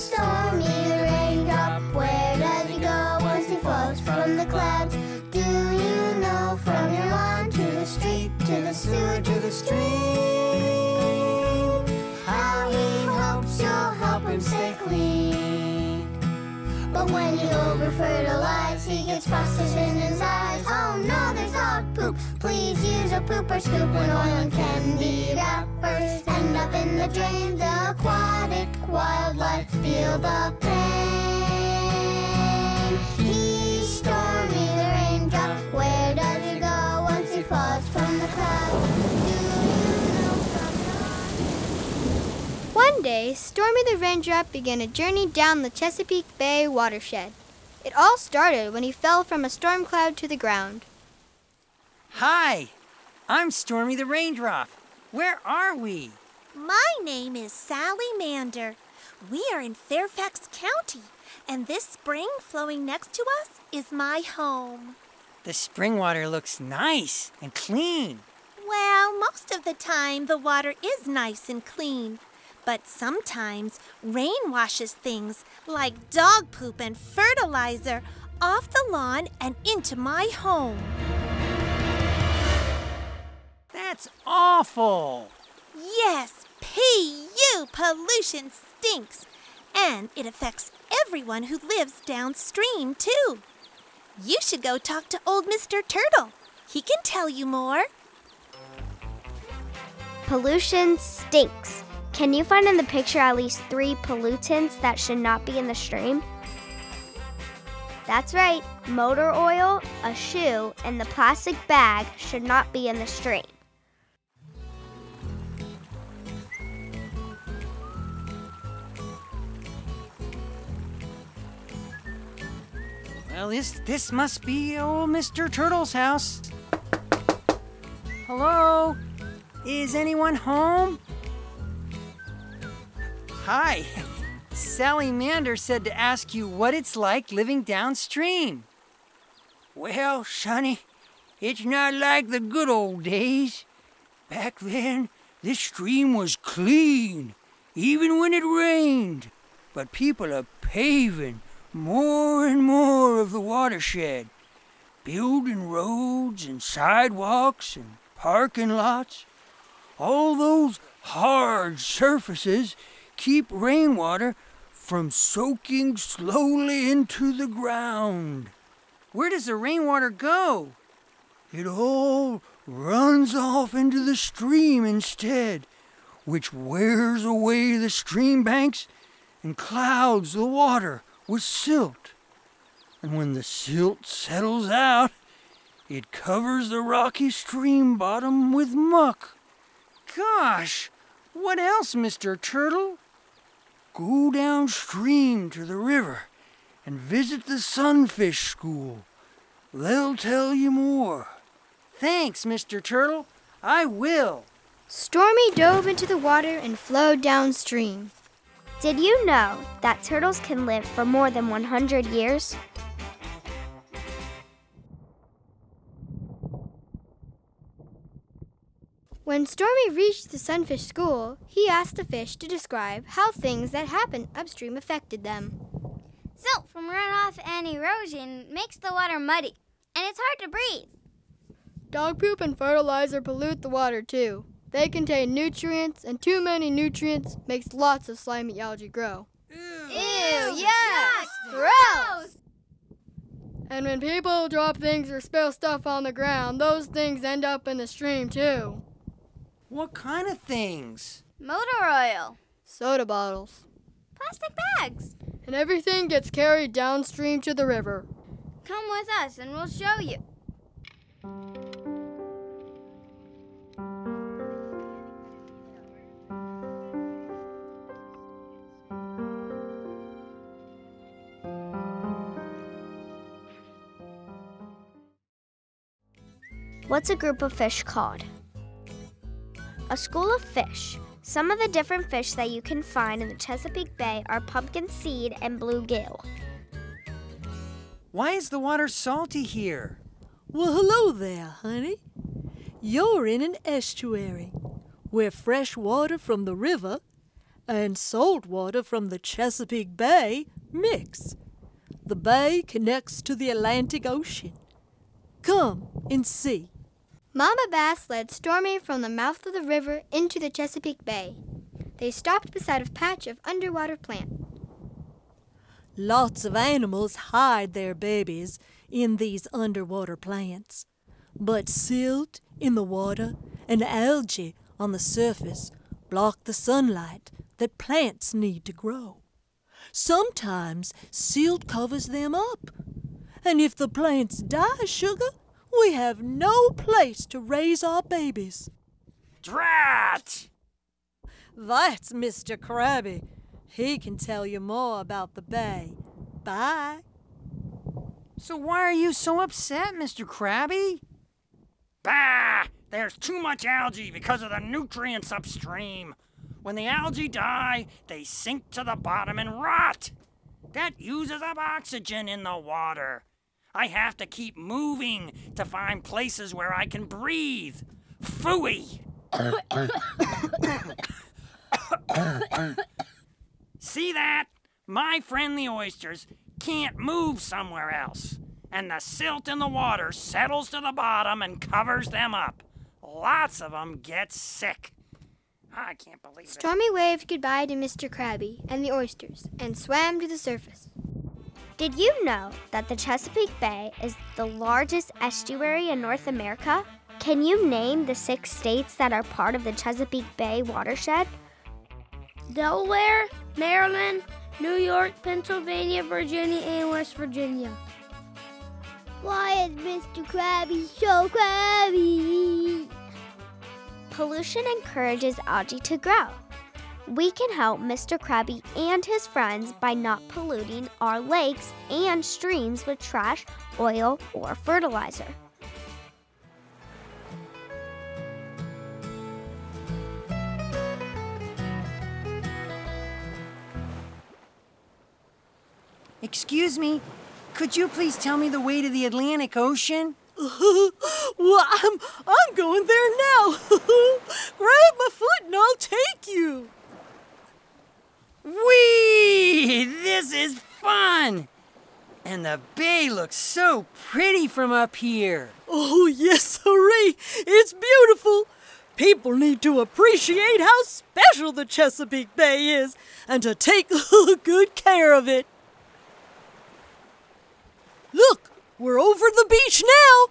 Stormy, the raindrop, where does it go once it falls from the clouds? Do you know? From your lawn to the street, to the sewer, to the stream. How he hopes you'll help him stay clean. But when you over-fertilize, he gets phosphorus in his eyes. Oh no, there's dog poop. Please use a pooper scoop. When oil and candy wrappers end up in the drain, the aquatic wildlife feel the pain. He's Stormy, the raindrop. Where does he go once he falls from the clouds? Do you know from the... One day, Stormy the raindrop began a journey down the Chesapeake Bay watershed. It all started when he fell from a storm cloud to the ground. Hi, I'm Stormy the raindrop. Where are we? My name is Sally Mander. We are in Fairfax County, and this spring flowing next to us is my home. The spring water looks nice and clean. Well, most of the time the water is nice and clean, but sometimes rain washes things like dog poop and fertilizer off the lawn and into my home. That's awful. Yes. P.U. pollution stinks, and it affects everyone who lives downstream, too. You should go talk to old Mr. Turtle. He can tell you more. Pollution stinks. Can you find in the picture at least 3 pollutants that should not be in the stream? That's right. Motor oil, a shoe, and the plastic bag should not be in the stream. Well, this must be old Mr. Turtle's house. Hello? Is anyone home? Hi. Sally Mander said to ask you what it's like living downstream. Well, Sonny, it's not like the good old days. Back then, this stream was clean, even when it rained. But people are paving more and more of the watershed, building roads and sidewalks and parking lots. All those hard surfaces keep rainwater from soaking slowly into the ground. Where does the rainwater go? It all runs off into the stream instead, which wears away the stream banks and clouds the water with silt. And when the silt settles out, it covers the rocky stream bottom with muck. Gosh, what else, Mr. Turtle? Go downstream to the river and visit the sunfish school. They'll tell you more. Thanks, Mr. Turtle. I will. Stormy dove into the water and flowed downstream. Did you know that turtles can live for more than 100 years? When Stormy reached the sunfish school, he asked the fish to describe how things that happened upstream affected them. Silt from runoff and erosion makes the water muddy, and it's hard to breathe. Dog poop and fertilizer pollute the water, too. They contain nutrients, and too many nutrients makes lots of slimy algae grow. Ew, yuck, gross! And when people drop things or spill stuff on the ground, those things end up in the stream, too. What kind of things? Motor oil. Soda bottles. Plastic bags. And everything gets carried downstream to the river. Come with us and we'll show you. What's a group of fish called? A school of fish. Some of the different fish that you can find in the Chesapeake Bay are pumpkin seed and bluegill. Why is the water salty here? Well, hello there, honey. You're in an estuary where fresh water from the river and salt water from the Chesapeake Bay mix. The bay connects to the Atlantic Ocean. Come and see. Mama Bass led Stormy from the mouth of the river into the Chesapeake Bay. They stopped beside a patch of underwater plant. Lots of animals hide their babies in these underwater plants. But silt in the water and algae on the surface block the sunlight that plants need to grow. Sometimes silt covers them up. And if the plants die, Sugar, we have no place to raise our babies. Drat! That's Mr. Crabby. He can tell you more about the bay. Bye. So why are you so upset, Mr. Crabby? Bah! There's too much algae because of the nutrients upstream. When the algae die, they sink to the bottom and rot. That uses up oxygen in the water. I have to keep moving to find places where I can breathe. Phooey! See that? My friend the oysters can't move somewhere else, and the silt in the water settles to the bottom and covers them up. Lots of them get sick. I can't believe it. Stormy waved goodbye to Mr. Crabby and the oysters and swam to the surface. Did you know that the Chesapeake Bay is the largest estuary in North America? Can you name the 6 states that are part of the Chesapeake Bay watershed? Delaware, Maryland, New York, Pennsylvania, Virginia, and West Virginia. Why is Mr. Crabby so crabby? Pollution encourages algae to grow. We can help Mr. Crabby and his friends by not polluting our lakes and streams with trash, oil, or fertilizer. Excuse me, could you please tell me the way to the Atlantic Ocean? Well, I'm going there now. Grab my foot and I'll take you. Whee! This is fun! And the bay looks so pretty from up here. Oh, yes, sirree. It's beautiful. People need to appreciate how special the Chesapeake Bay is and to take good care of it. Look, we're over the beach now.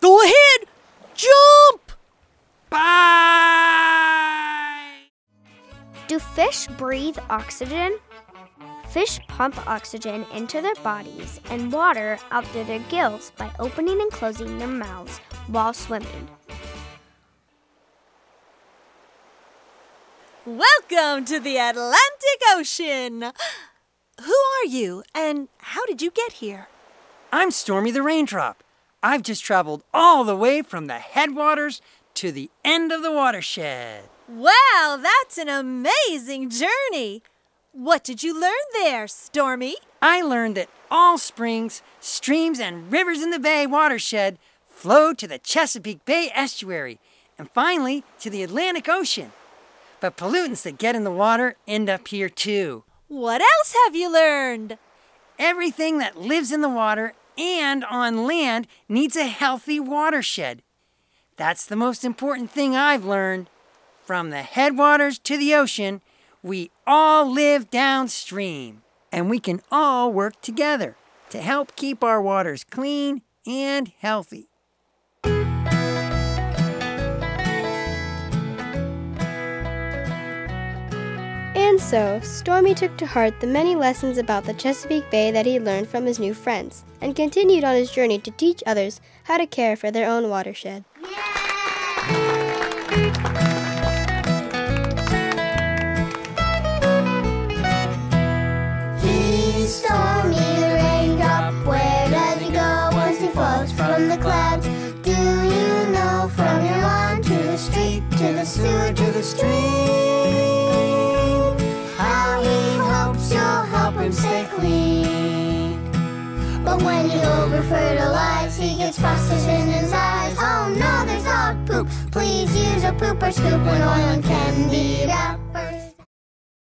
Go ahead, jump! Bye! Do fish breathe oxygen? Fish pump oxygen into their bodies and water out through their gills by opening and closing their mouths while swimming. Welcome to the Atlantic Ocean! Who are you and how did you get here? I'm Stormy the Raindrop. I've just traveled all the way from the headwaters to the end of the watershed. Wow, that's an amazing journey. What did you learn there, Stormy? I learned that all springs, streams, and rivers in the bay watershed flow to the Chesapeake Bay estuary and finally to the Atlantic Ocean. But pollutants that get in the water end up here too. What else have you learned? Everything that lives in the water and on land needs a healthy watershed. That's the most important thing I've learned. From the headwaters to the ocean, we all live downstream, and we can all work together to help keep our waters clean and healthy. And so, Stormy took to heart the many lessons about the Chesapeake Bay that he learned from his new friends, and continued on his journey to teach others how to care for their own watershed. Yay! He's Stormy the Raindrop, where does he go once he falls from the clouds? Do you know, from your lawn to the street, to the sewer, to the stream? Stay clean. But when you over-fertilize, he gets phosphorus in his eyes. Oh no, there's dog poop. Please use a pooper scoop when oil and can.